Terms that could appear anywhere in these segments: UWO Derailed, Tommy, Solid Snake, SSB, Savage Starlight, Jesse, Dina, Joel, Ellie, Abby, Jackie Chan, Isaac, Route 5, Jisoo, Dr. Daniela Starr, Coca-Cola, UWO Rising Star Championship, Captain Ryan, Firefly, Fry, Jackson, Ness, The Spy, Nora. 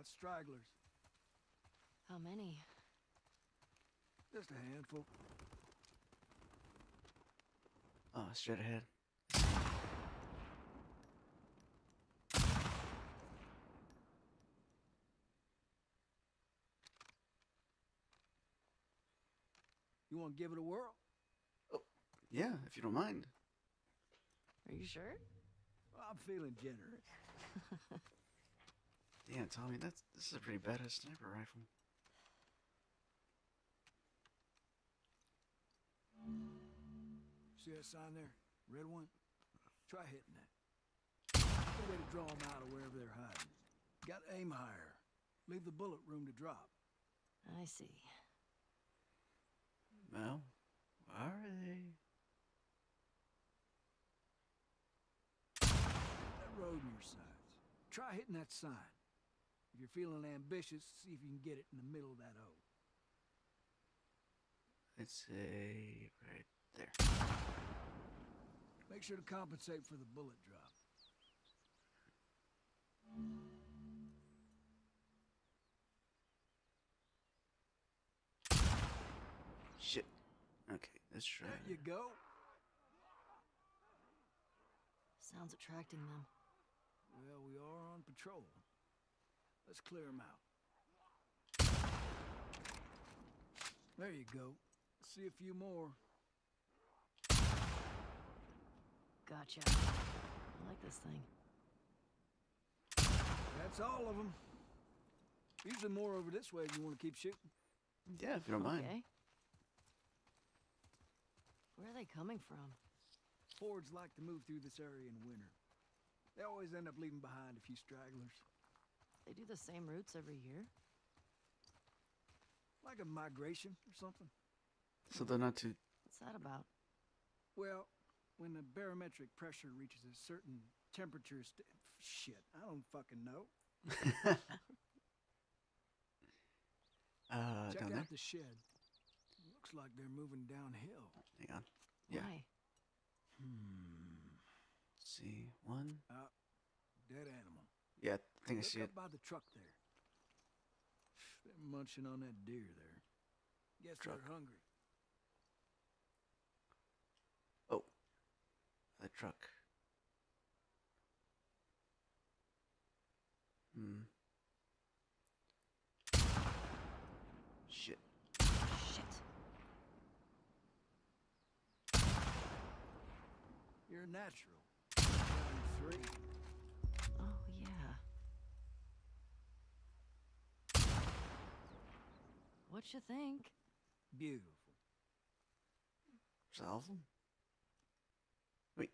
Got stragglers. How many? Just a handful. Oh, straight ahead. You want to give it a whirl? Oh, yeah, if you don't mind. Are you sure? Well, I'm feeling generous. Damn, Tommy, this is a pretty badass sniper rifle. See that sign there? Red one? Try hitting that. Way to draw them out of wherever they're hiding. Got to aim higher. Leave the bullet room to drop. I see. Well, all right. That road on your sides. Try hitting that sign. If you're feeling ambitious, see if you can get it in the middle of that O. Let's say right there. Make sure to compensate for the bullet drop. Shit. Okay, let's try. There you go. Sounds attracting them. Well, we are on patrol. Let's clear them out. There you go. See a few more. Gotcha. I like this thing. That's all of them. Usually more over this way if you want to keep shooting. Yeah, if you don't mind. Okay. Where are they coming from? Fords like to move through this area in winter. They always end up leaving behind a few stragglers. They do the same routes every year? Like a migration or something. So they're not too... What's that about? Well, when the barometric pressure reaches a certain temperature... Shit, I don't fucking know. Check down out there? The shed. Looks like they're moving downhill. Hang on. Yeah. Why? Let's see. One. Dead animal. Yeah, I think I see it. By the truck there. They're munching on that deer there. Guess they're hungry. Oh. That truck. Shit. You're natural. 3. Oh, yeah. What you think? Beautiful. Solve them? Wait.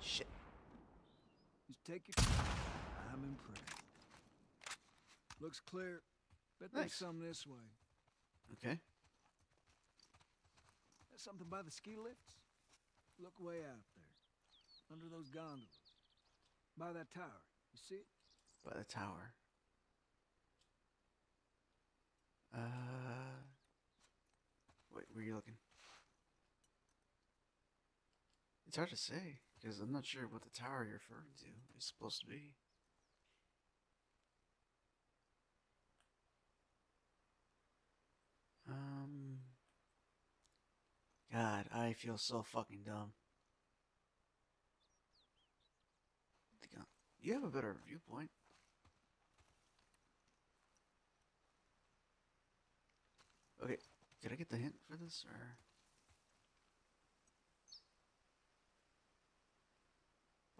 Shit. Just take your time. I'm impressed. Looks clear. Bet there's some this way. Okay. Something by the ski lifts? Look way out there. Under those gondolas. By that tower. You see it? By the tower. Wait, where are you looking? It's hard to say, because I'm not sure what the tower you're referring to is supposed to be. God, I feel so fucking dumb. You have a better viewpoint. Okay, did I get the hint for this, or...?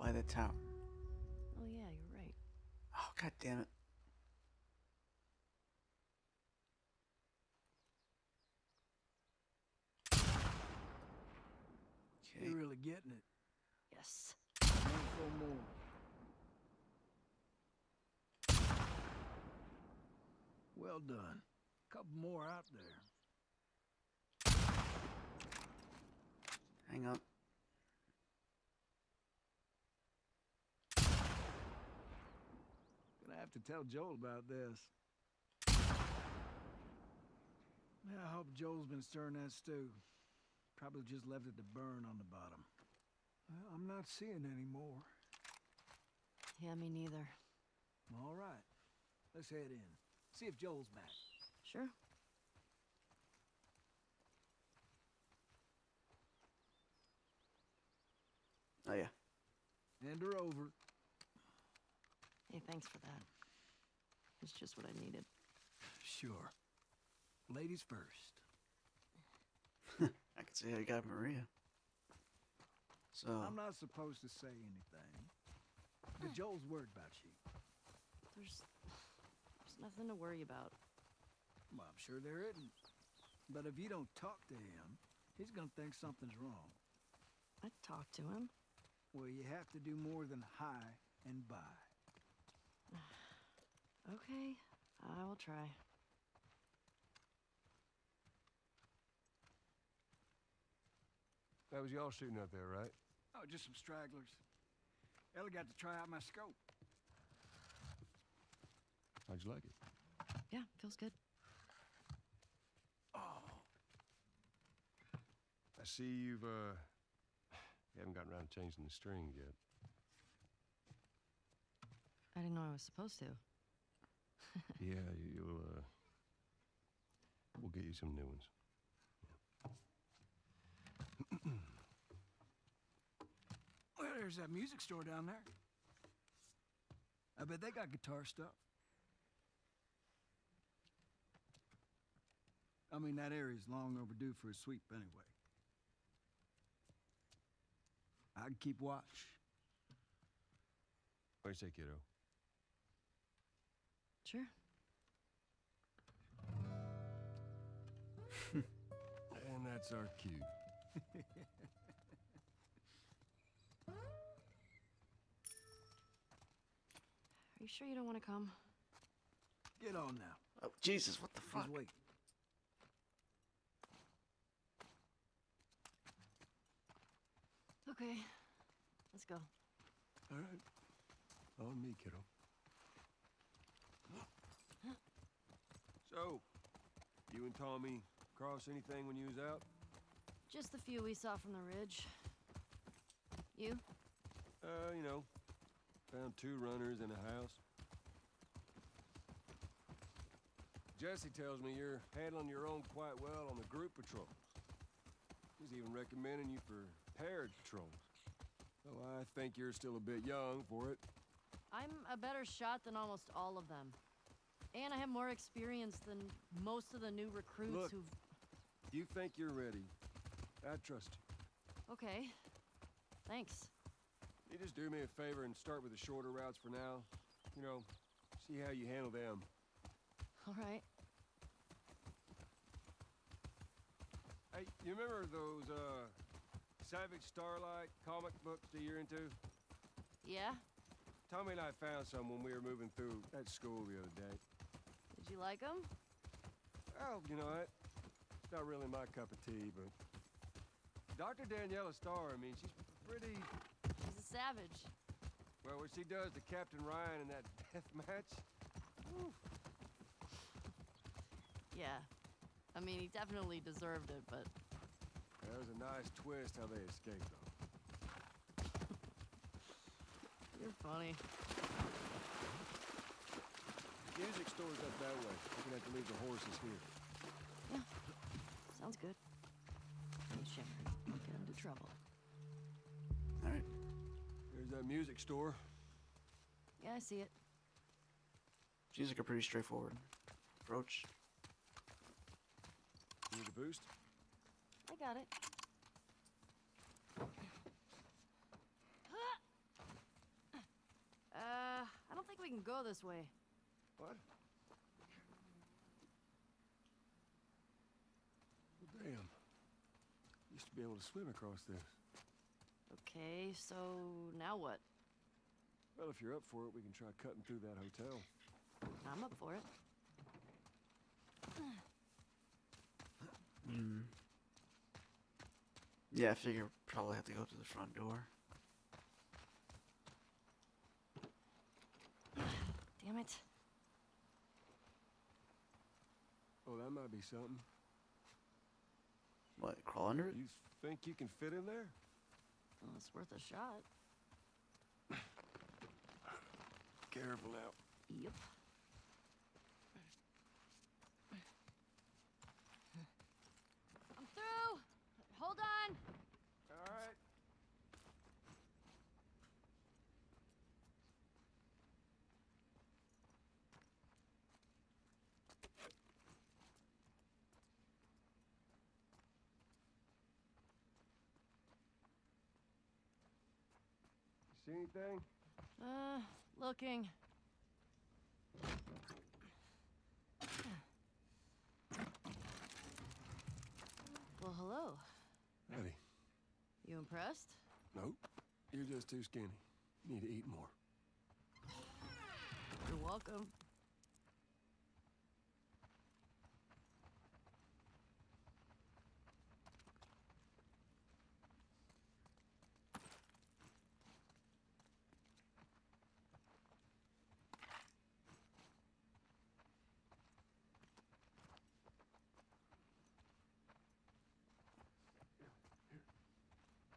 By the tower. Oh yeah, you're right. Oh, god damn it. You're really getting it. Yes. More. Well done. A couple more out there. Hang on. Gonna have to tell Joel about this. Man, I hope Joel's been stirring that stew. Probably just left it to burn on the bottom. Well, I'm not seeing any more. Yeah, me neither. All right. Let's head in. See if Joel's back. Sure. Oh, yeah. Hand her over. Hey, thanks for that. It's just what I needed. Sure. Ladies first. I can see how you got Maria. So I'm not supposed to say anything. But Joel's worried about you. There's nothing to worry about. Well, I'm sure there isn't. But if you don't talk to him, he's gonna think something's wrong. I'd talk to him. Well, you have to do more than hi and bye. Okay, I will try. That was y'all shooting up there, right? Oh, just some stragglers. Ellie got to try out my scope. How'd you like it? Yeah, feels good. Oh. I see you haven't gotten around to changing the string yet. I didn't know I was supposed to. Yeah, we'll get you some new ones. Yeah. Well, there's that music store down there. I bet they got guitar stuff. I mean, that area's long overdue for a sweep anyway. I can keep watch. What do you say, kiddo? Sure. And that's our cue. Are you sure you don't want to come? Get on now. Oh, Jesus, what the fuck? Just wait. Okay, let's go. All right. On me, kiddo. So, you and Tommy cross anything when you was out? Just the few we saw from the ridge. You? You know, found two runners in a house. Jesse tells me you're handling your own quite well on the group patrols. He's even recommending you for paired patrols. Though I think you're still a bit young for it. I'm a better shot than almost all of them. And I have more experience than most of the new recruits. Look, who've... If you think you're ready, I trust you. Okay. Thanks. You just do me a favor and start with the shorter routes for now. You know, see how you handle them. All right. Hey, you remember those, Savage Starlight comic books that you're into? Yeah. Tommy and I found some when we were moving through that school the other day. Did you like them? Oh, you know what? It's not really my cup of tea, but... Dr. Daniela Starr, I mean, she's pretty... She's a savage. Well, what she does to Captain Ryan in that death match... Whew. Yeah. I mean, he definitely deserved it, but... That was a nice twist how they escaped, though. You're funny. The music store's up that way. We're gonna have to leave the horses here. Yeah. Sounds good. Don't shimmer. Get into trouble. Alright. There's that music store. Yeah, I see it. Seems like a pretty straightforward approach. Need a boost? I got it. I don't think we can go this way. What? Well, damn. Used to be able to swim across this. Okay, so now what? Well, if you're up for it, we can try cutting through that hotel. I'm up for it. Hmm. Yeah, I figure we'll probably have to go to the front door. Damn it. Oh, that might be something. What, crawl under it? You think you can fit in there? Well, it's worth a shot. careful out. Yep. I'm through. Hold on. All right. See anything? Looking. Well, hello. Ellie. You impressed? Nope. You're just too skinny. You need to eat more. You're welcome.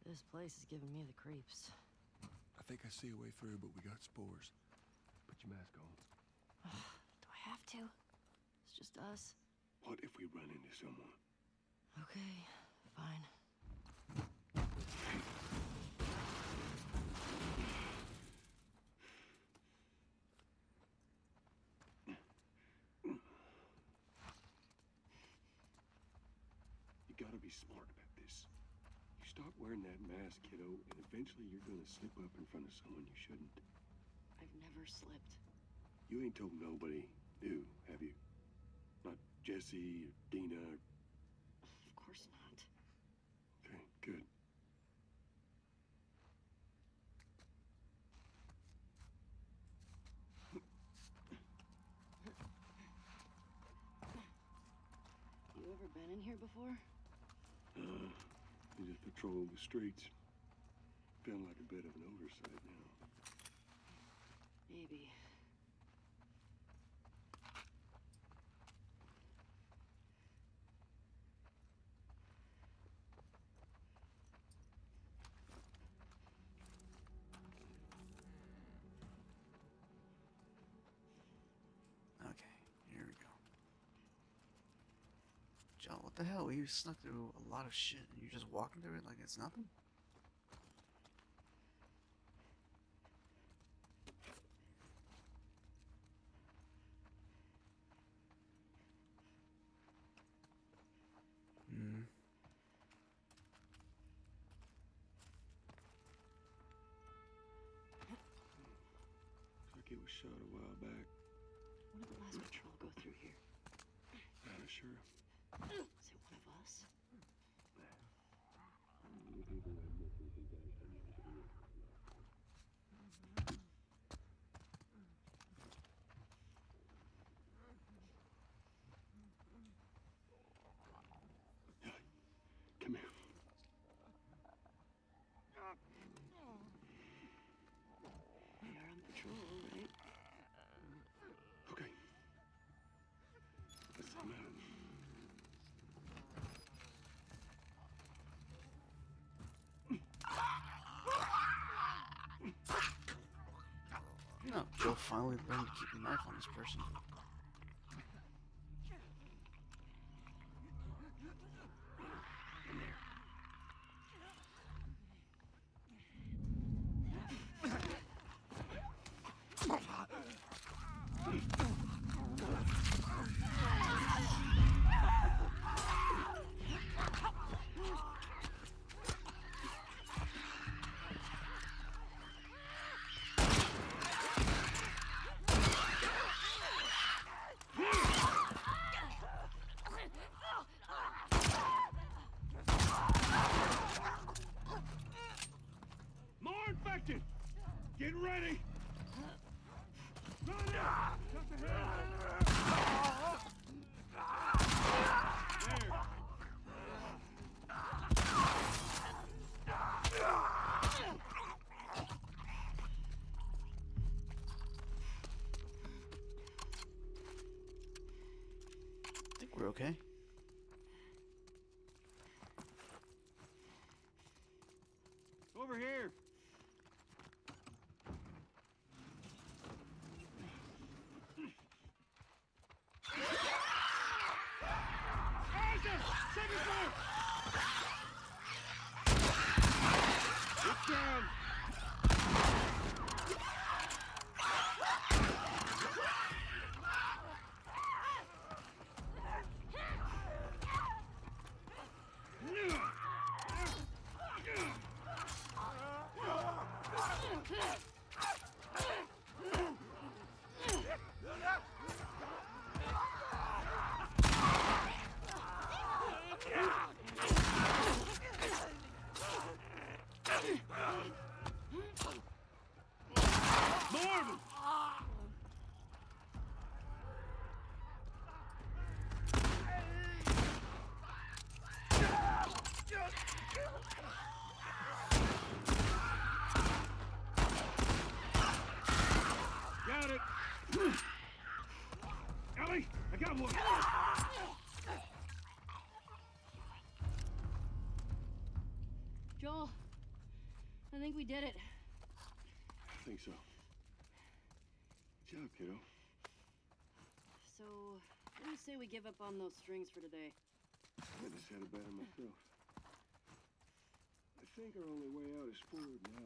This place is giving me the creeps. I think I see a way through, but we got spores. Put your mask on. Do I have to? It's just us. What if we run into someone? Okay, fine. You gotta be smart about this. Stop wearing that mask, kiddo, and eventually you're gonna slip up in front of someone you shouldn't. I've never slipped. You ain't told nobody new, have you? Not Jesse or Dina or... Of course not. Okay, good. You ever been in here before? You just patrol the streets. Feeling like a bit of an oversight now. Maybe. Okay, here we go. Joel, what the hell? You snuck through a lot of shit and you're just walking through it like it's nothing? Hmm. Looks like it was shot a while back. When did the last patrol go through here? Not sure. Is it one of us? Come here. We are on patrol, right? Okay. Let's come out. No, Joel finally learned to keep a knife on this person. Okay. Over here. Joel, I think we did it. I think so. Good job, kiddo. So, let me say we give up on those strings for today. I just had a bet on myself. I think our only way out is forward now.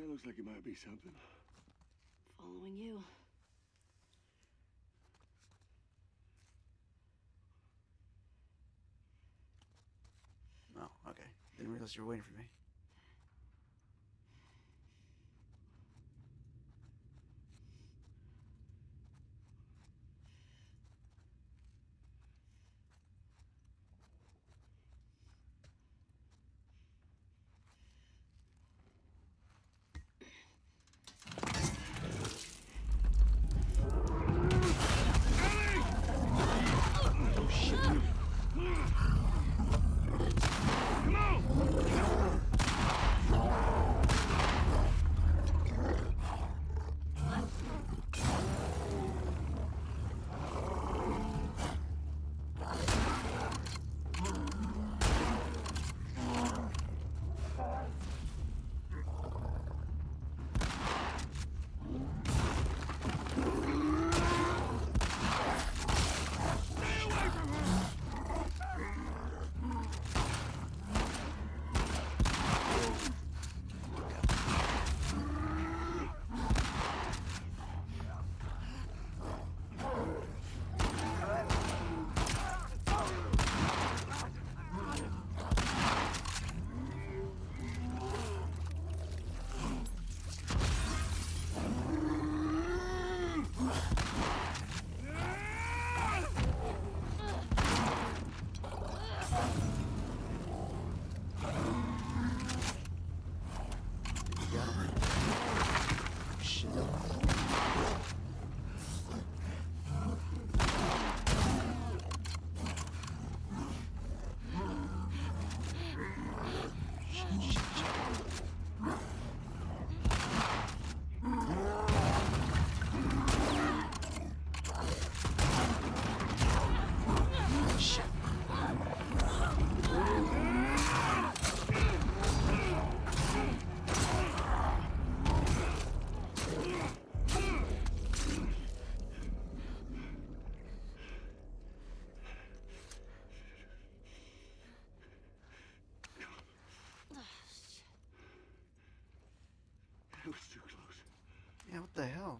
It looks like it might be something. Following you. Oh, okay. Didn't realize you were waiting for me.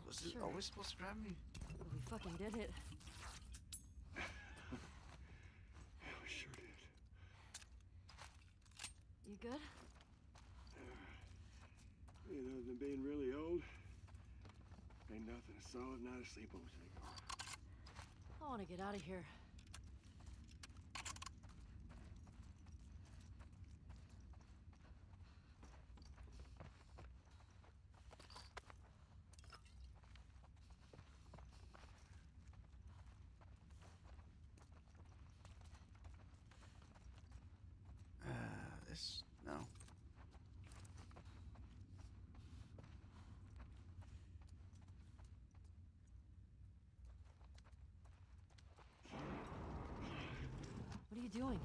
Was it always supposed to grab me? Well, we fucking did it. Yeah, we sure did. You good? You know, other than being really old, ain't nothing a solid night of sleep will take off. I want to get out of here. What are you doing?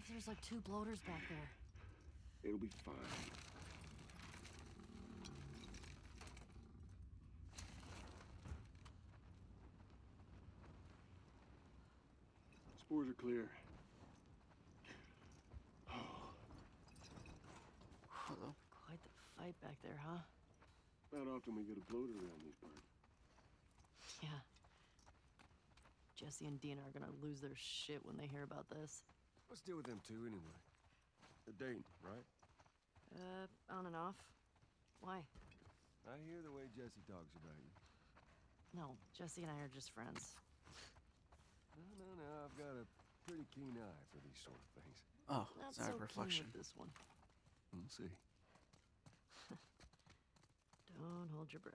What if there's like two bloaters back there? It'll be fine. Spores are clear. Oh. Hello. Quite the fight back there, huh? Not often we get a bloater around these parts. Yeah. Jesse and Dina are gonna lose their shit when they hear about this. What's the deal with them two, anyway? They're dating, right? On and off. Why? I hear the way Jesse talks about you. No, Jesse and I are just friends. No, I've got a pretty keen eye for these sort of things. Oh, that's our reflection. Keen with this one. We'll see. Don't hold your breath.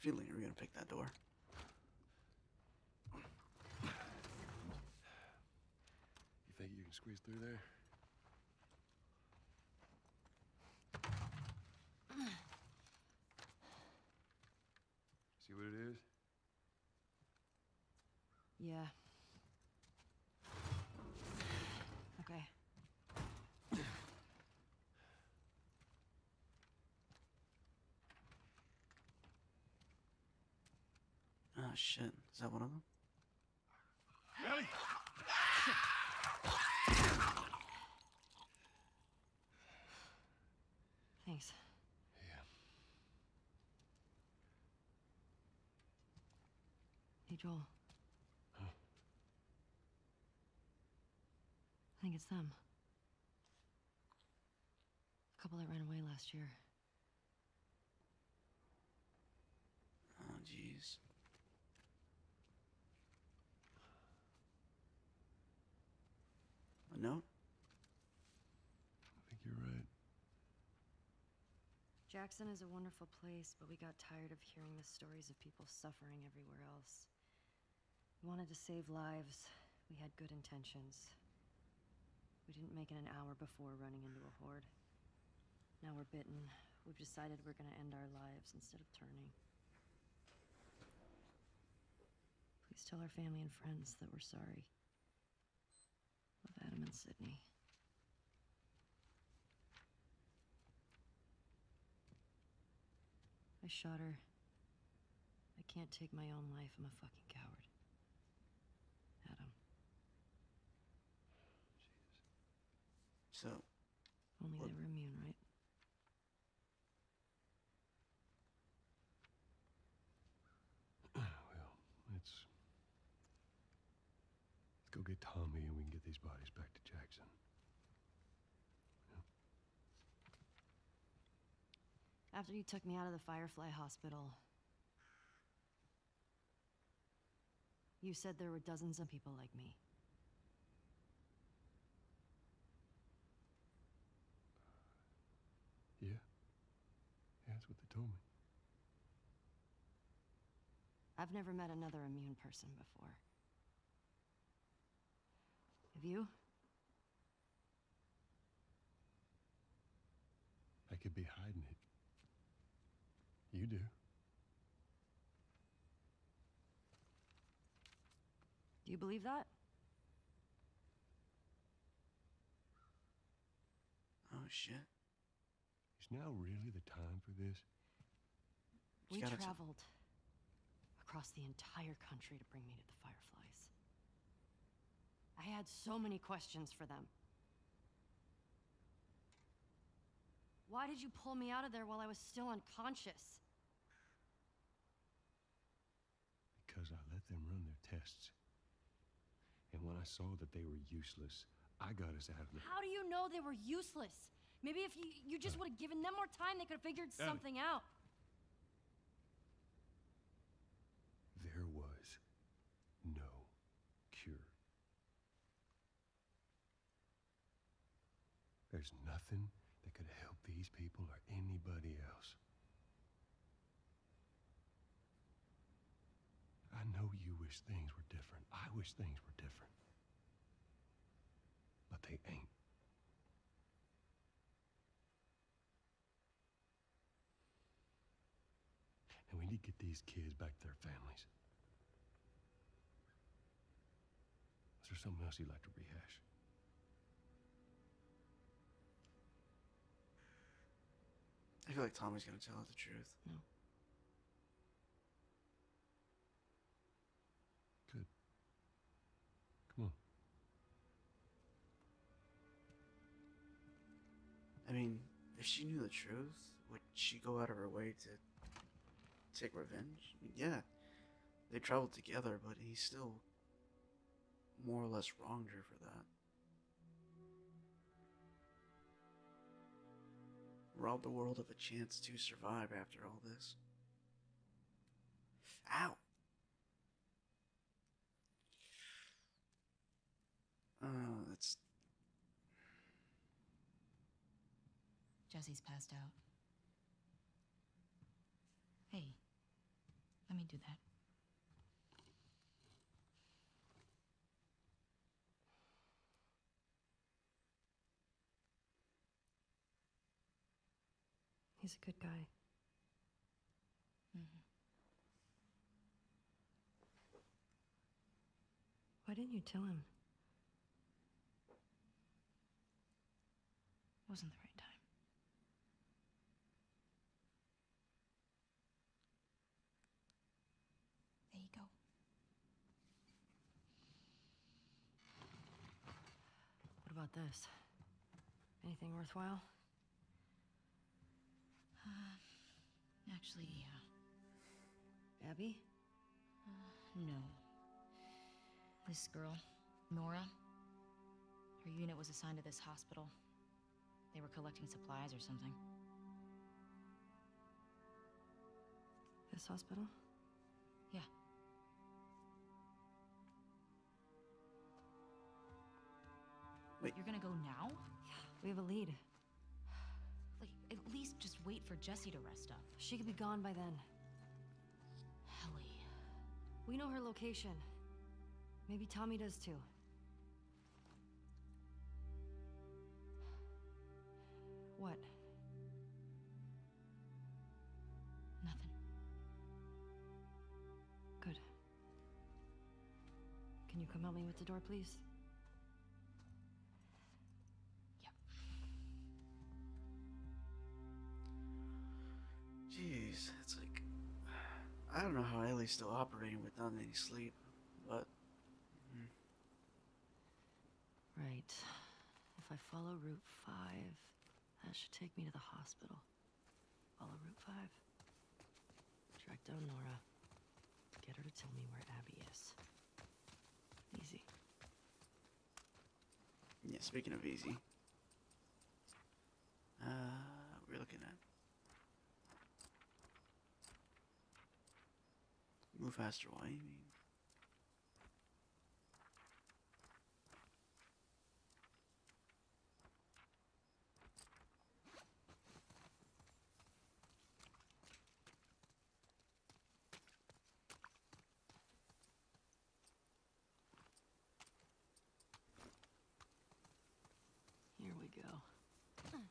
Feeling you're gonna pick that door. You think you can squeeze through there? See what it is? Yeah. Okay. Oh shit, is that one of them? Ellie! Thanks. Yeah. Hey, Joel. Huh? I think it's them. A couple that ran away last year. Oh, jeez. A note? I think you're right. Jackson is a wonderful place, but we got tired of hearing the stories of people suffering everywhere else. We wanted to save lives. We had good intentions. We didn't make it an hour before running into a horde. Now we're bitten. We've decided we're gonna end our lives instead of turning. Please tell our family and friends that we're sorry. Love Adam and Sydney. I shot her. I can't take my own life. I'm a fucking coward. Adam. Jesus. So. Only they were immune, right? Well, it's... Go get Tommy and we can get these bodies back to Jackson. Yeah. After you took me out of the Firefly hospital, you said there were dozens of people like me. Yeah. That's what they told me. I've never met another immune person before. Have you? I could be hiding it. You do. Do you believe that? Oh, shit. Is now really the time for this? We traveled across the entire country to bring me to the Fireflies. I had so many questions for them. Why did you pull me out of there while I was still unconscious? Because I let them run their tests. And when I saw that they were useless, I got us out of there. How do you know they were useless? Maybe if you just would have given them more time, they could have figured something out. There was no cure. There's nothing that could help these people or anybody else. you wish things were different. I wish things were different. But they ain't. And we need to get these kids back to their families. Is there something else you'd like to rehash? I feel like Tommy's gonna tell us the truth. No. Good. Come on. I mean, if she knew the truth, would she go out of her way to take revenge? I mean, yeah, they traveled together, but he still more or less wronged her for that. Robbed the world of a chance to survive after all this. Ow! That's... Jesse's passed out. Hey, let me do that. He's a good guy. Mm-hmm. Why didn't you tell him? Wasn't the right time. There you go. What about this? Anything worthwhile? Actually, yeah. Abby? No. This girl, Nora, her unit was assigned to this hospital. They were collecting supplies or something. This hospital? Yeah. Wait. You're gonna go now? Yeah, we have a lead. Like, at least just wait for Jessie to rest up. She could be gone by then. Ellie. We know her location. Maybe Tommy does too. What? Nothing. Good. Can you come help me with the door, please? Jeez, it's like, I don't know how Ellie's still operating without any sleep, but... Mm-hmm. Right. If I follow Route 5, that should take me to the hospital. Follow Route 5. Track down Nora. Get her to tell me where Abby is. Easy. Yeah, speaking of easy. We're looking at... Move faster, why do you mean? Here we go. Hmm.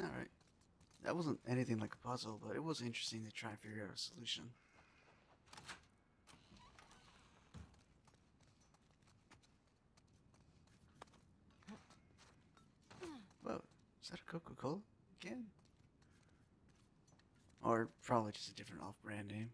Alright. That wasn't anything like a puzzle, but it was interesting to try and figure out a solution. Whoa, is that a Coca-Cola again? Or probably just a different off-brand name.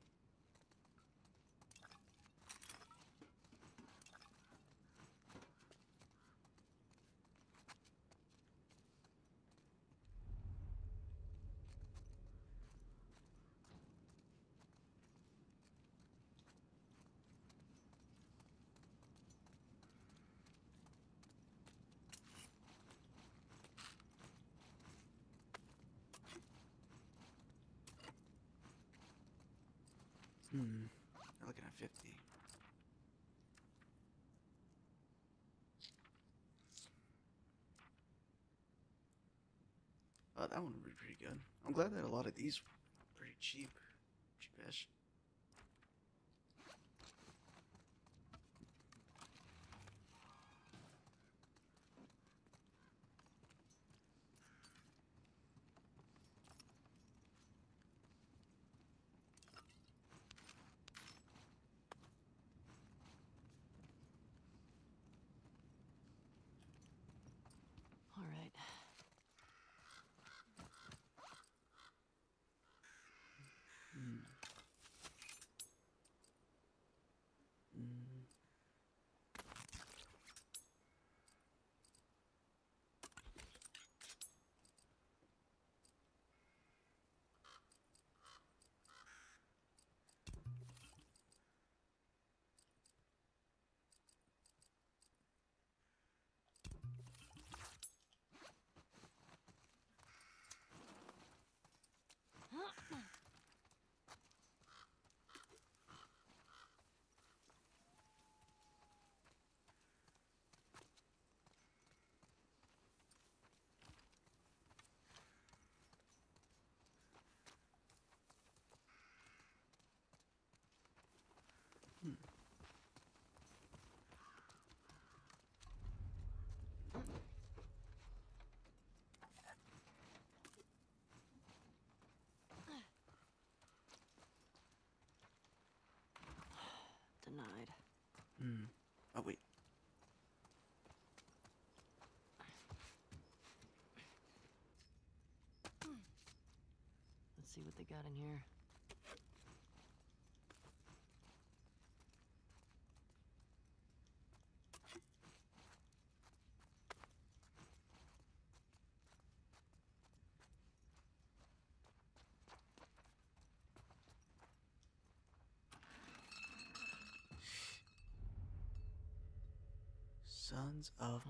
They're looking at 50. Oh, that one would be pretty good. I'm glad that a lot of these were pretty cheap. Cheapish. Denied. Oh, wait. Let's see what they got in here. Sons of... Huh?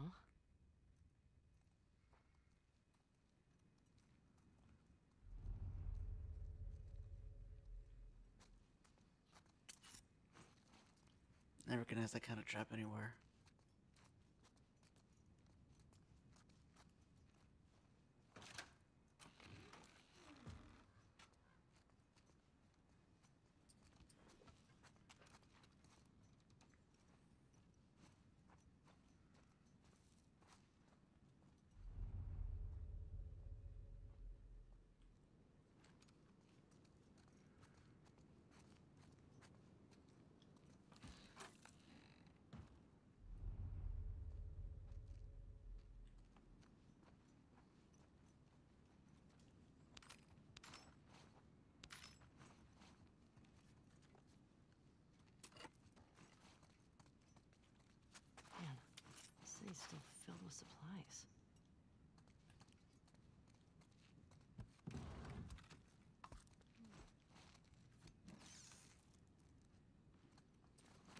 I recognize that kind of trap anywhere. It's still filled with supplies.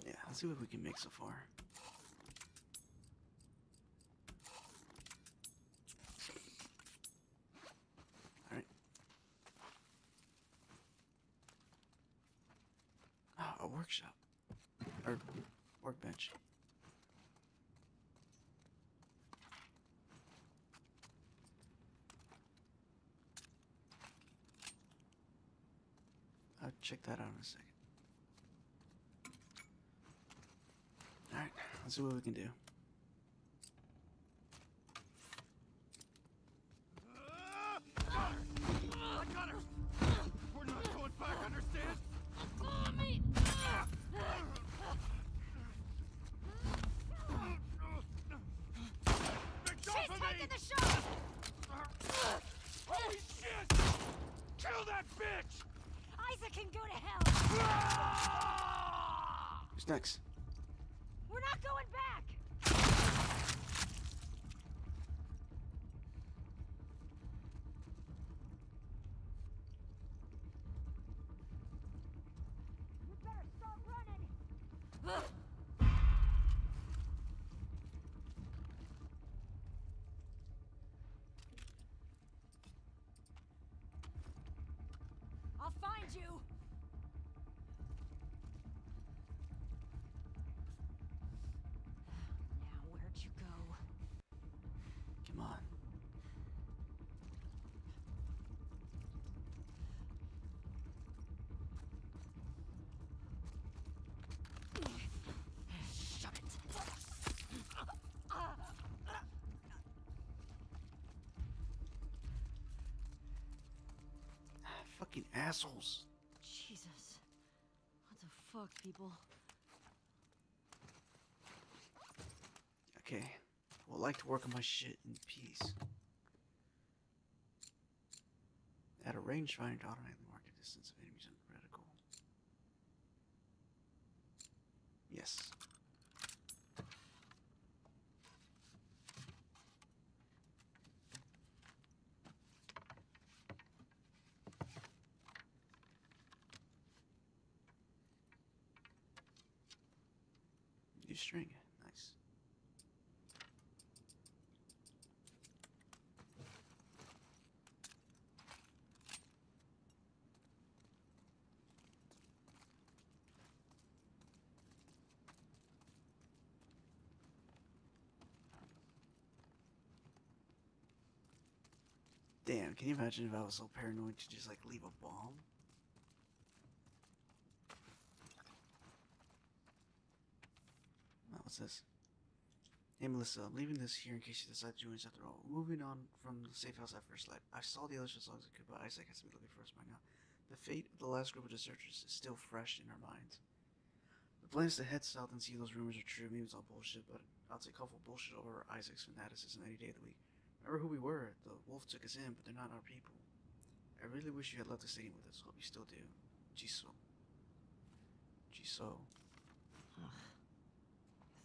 Yeah, let's see what we can make so far. All right. Oh, a workshop or workbench. I'll check that out in a second. Alright, let's see what we can do. at the shop! Holy shit! Kill that bitch! Isaac can go to hell! Who's next? We're not going back! I'll find you. Now, where'd you go? Come on. Shut it. Fucking assholes. Jesus. What the fuck, people? Okay. Well, I like to work on my shit in peace. Add a rangefinder to automatically mark the distance of enemies on the reticle. Yes. String. Nice. Damn, can you imagine if I was so paranoid to just like leave a bomb? What's this? Hey Melissa, I'm leaving this here in case you decide to join us after all. Moving on from the safe house at first light. I saw the others as long as I could, but Isaac has to be looking for us by now. The fate of the last group of deserters is still fresh in our minds. The plan is to head south and see if those rumors are true. Maybe it's all bullshit, but I'll take awful bullshit over Isaac's fanaticism any day of the week. Remember who we were. The wolf took us in, but they're not our people. I really wish you had left the stadium with us. Hope you still do. Jisoo. Jisoo. Ugh.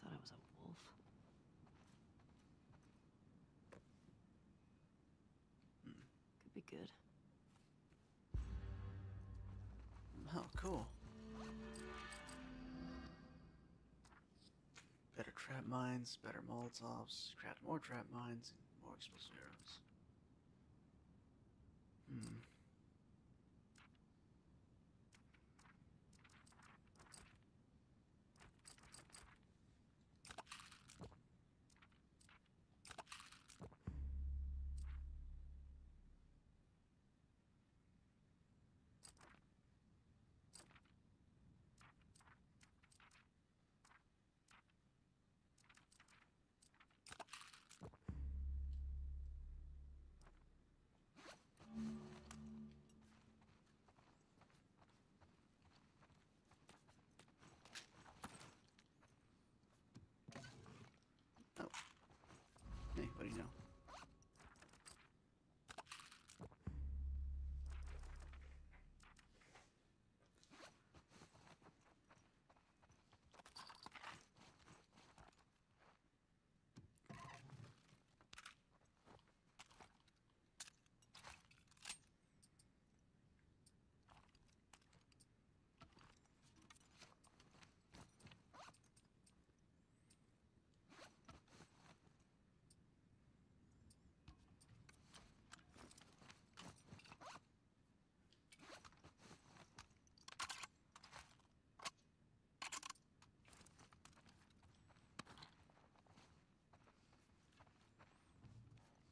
I thought I was a wolf. Could be good. Oh, cool. Better trap mines, better Molotovs, craft more trap mines, and more explosive arrows. No.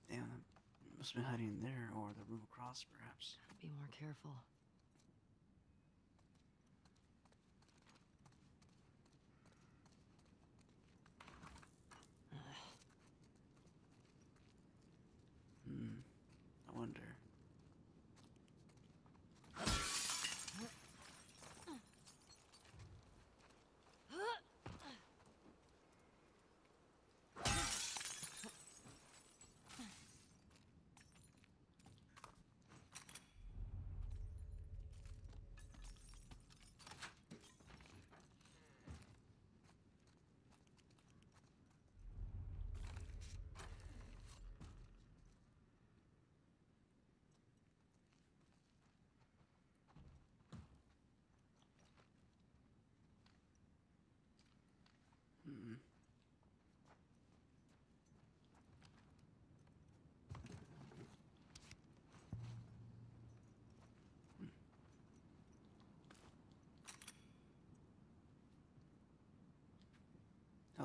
Damn, it must have been hiding in there, or the room across, perhaps. Gotta be more careful. I wonder.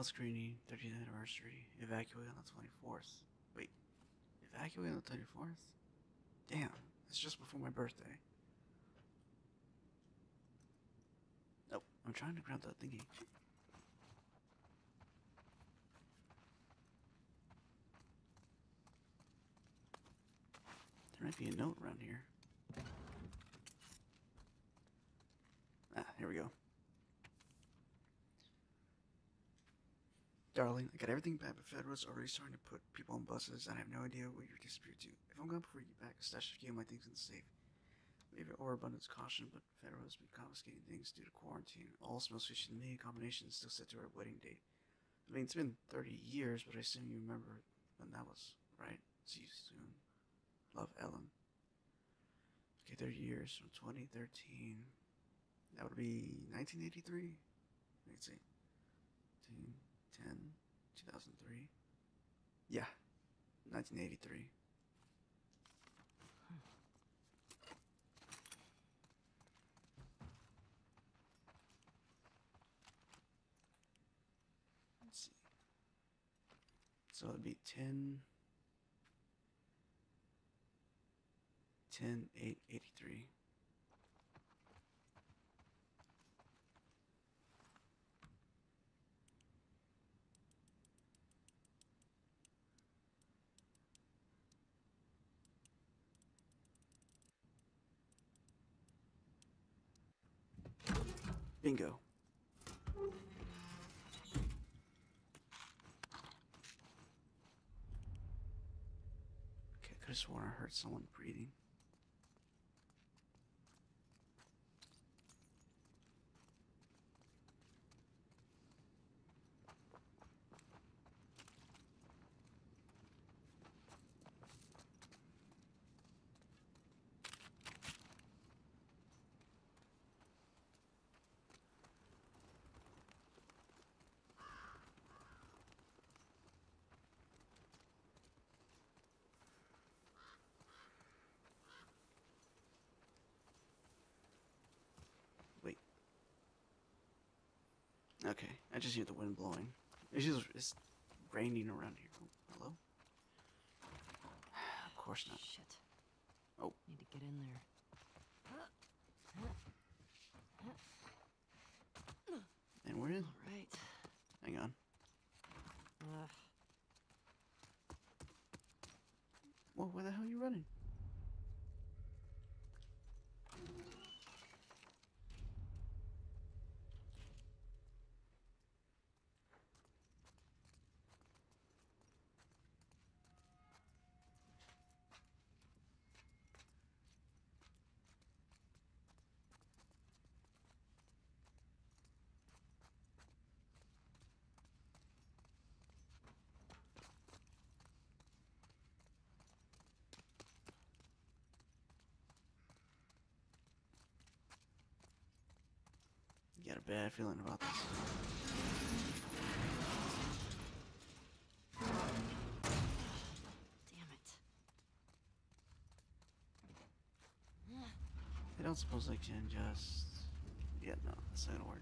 Health screening, 30th anniversary. Evacuate on the 24th. Wait, evacuate on the 24th? Damn, it's just before my birthday. Oh, I'm trying to grab that thingy. There might be a note around here. Ah, here we go. Darling, I got everything back, but FEDRA's already starting to put people on buses, and I have no idea what you're disputed to. If I'm gone before you get back, a stash of you and my things in the safe. Maybe overabundance caution, but FEDRA's been confiscating things due to quarantine. All smells fishy to me, combination still set to our wedding date. I mean, it's been 30 years, but I assume you remember when that was, right? See you soon. Love, Ellen. Okay, 30 years from 2013. That would be 1983? Let's see. 10, 2003. Yeah, 1983. Let's see. So it'd be 10/8/83. Bingo. Okay, I could have sworn I heard someone breathing. Okay, I just hear the wind blowing. It's raining around here. Oh, hello? Of course not. Shit. Oh. Need to get in there. And we're in. All right. Hang on. Whoa, where the hell are you running? Got a bad feeling about this. Damn it. I don't suppose I can just... Yeah, no, that's not gonna work.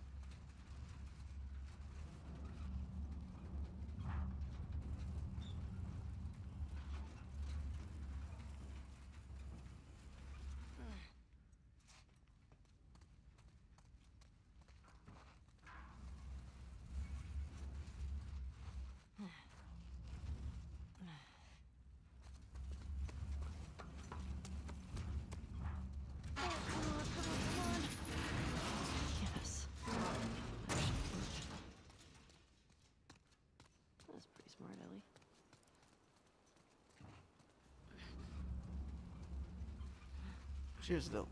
Cheers, though.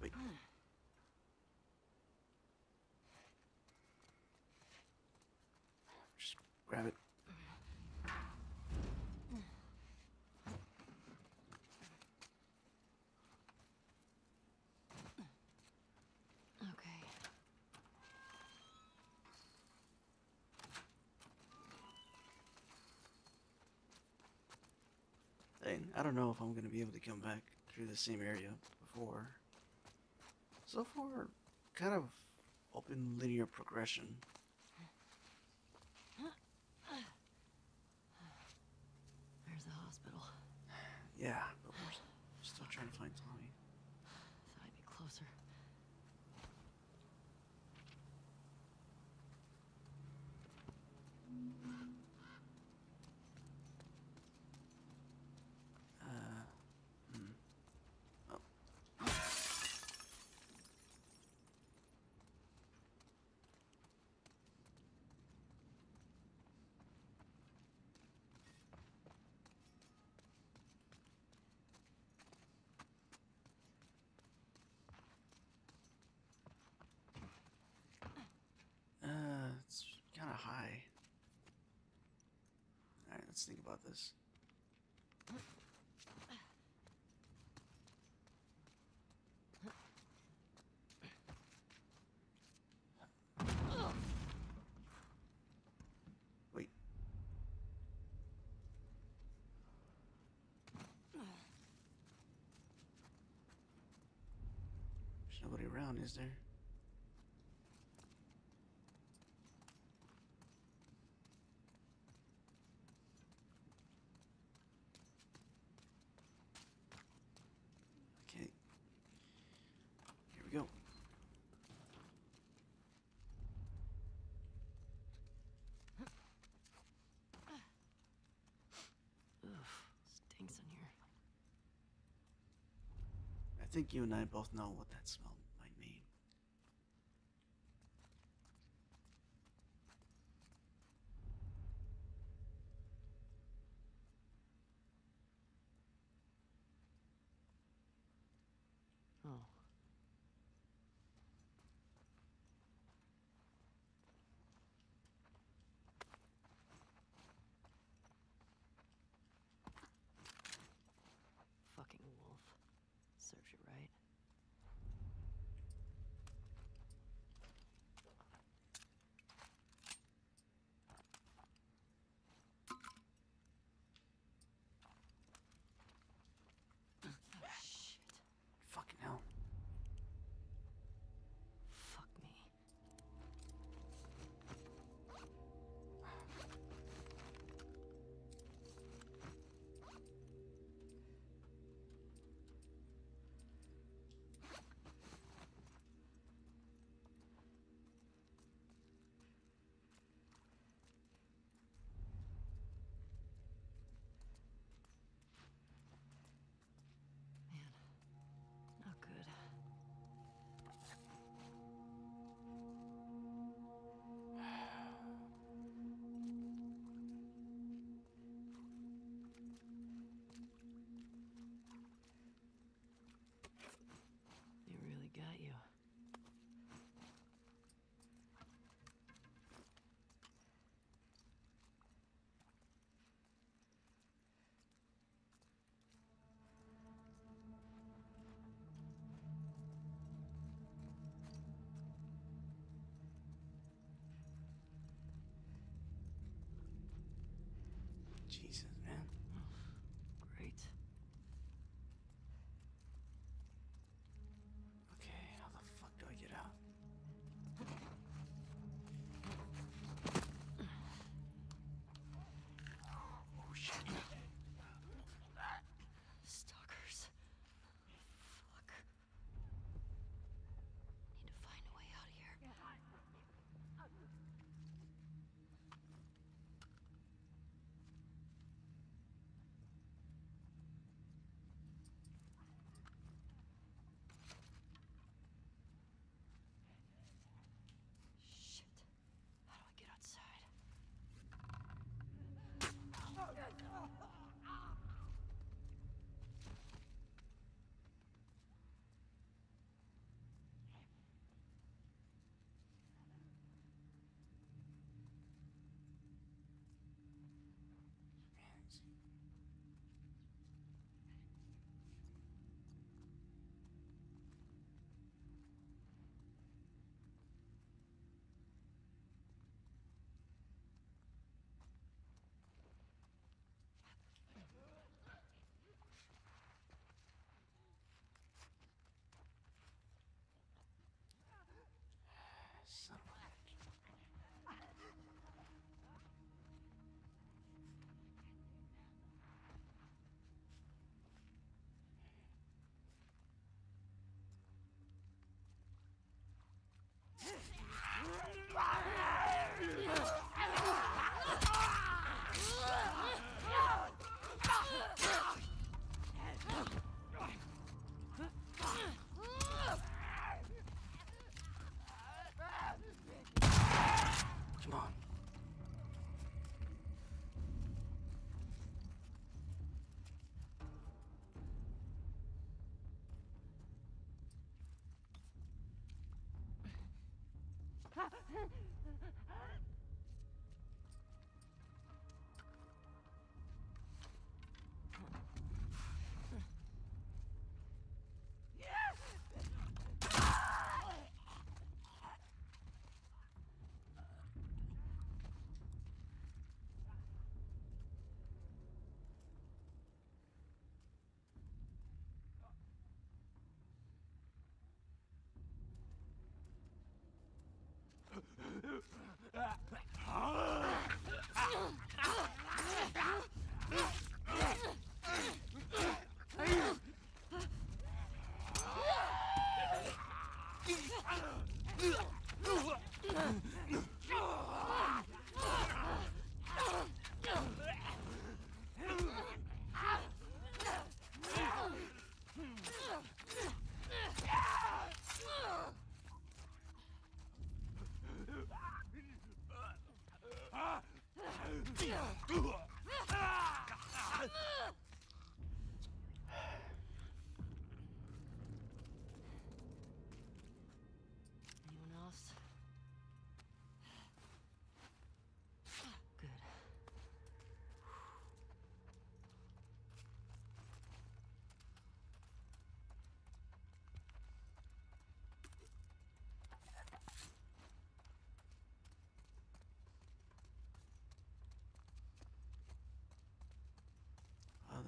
Wait. Just grab it. Okay. I don't know if I'm gonna be able to come back through the same area. So far, kind of open linear progression. the hospital. Yeah, but we're still trying to find Tommy. Thought I'd be closer. High. All right, let's think about this. Wait. There's nobody around, is there? I think you and I both know what that smell might mean. Oh. Fucking wolf. Serves you right. Shit. Fucking hell. Fuck me. Jesus, man. Oh, great. Okay, how the fuck do I get out? Oh, shit. Stalkers. Fuck. Need to find a way out of here. Yeah.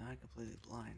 I'm completely blind.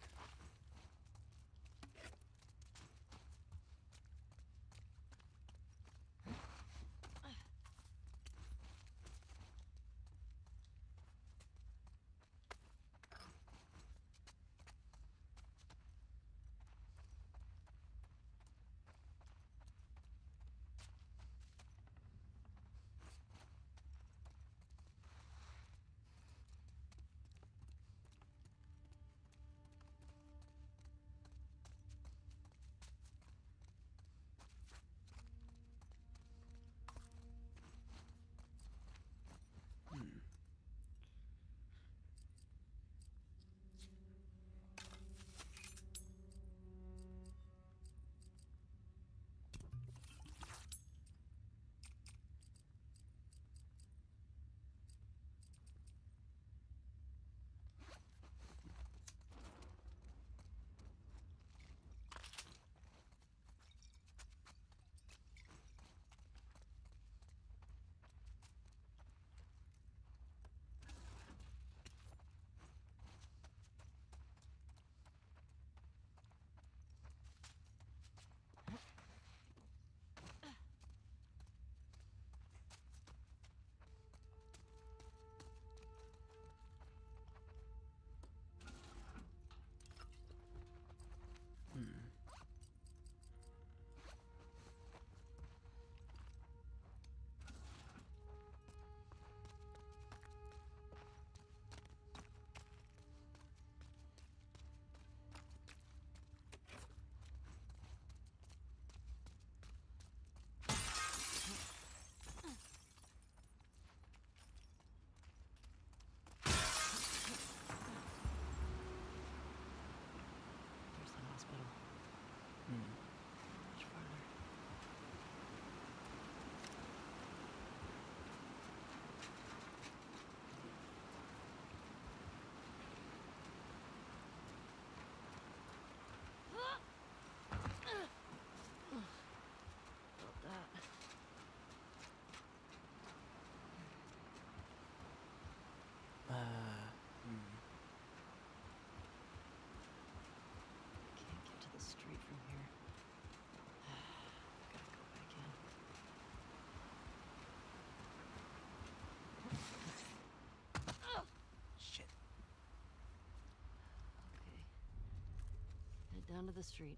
Down to the street.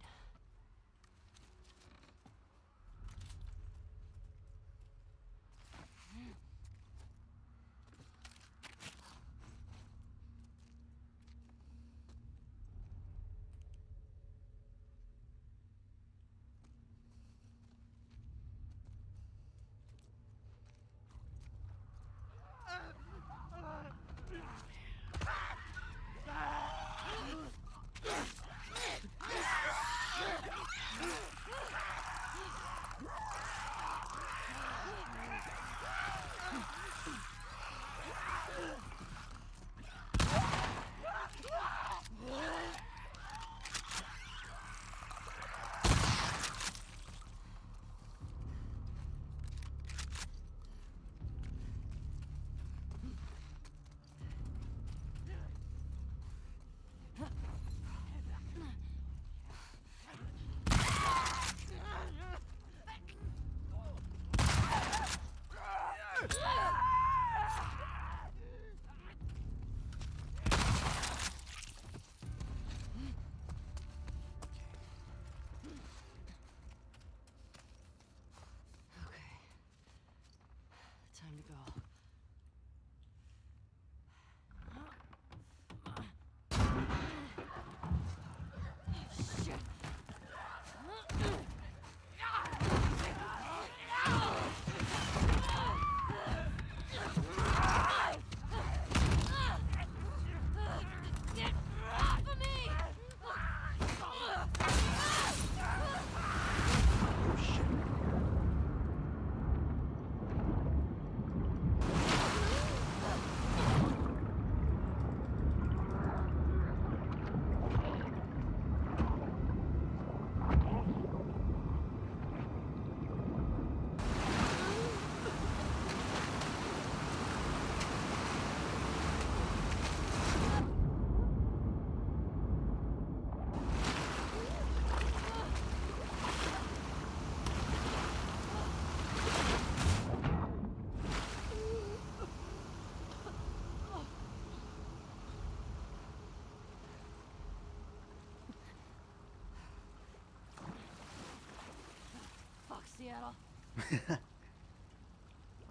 Seattle.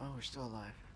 Oh, we're still alive.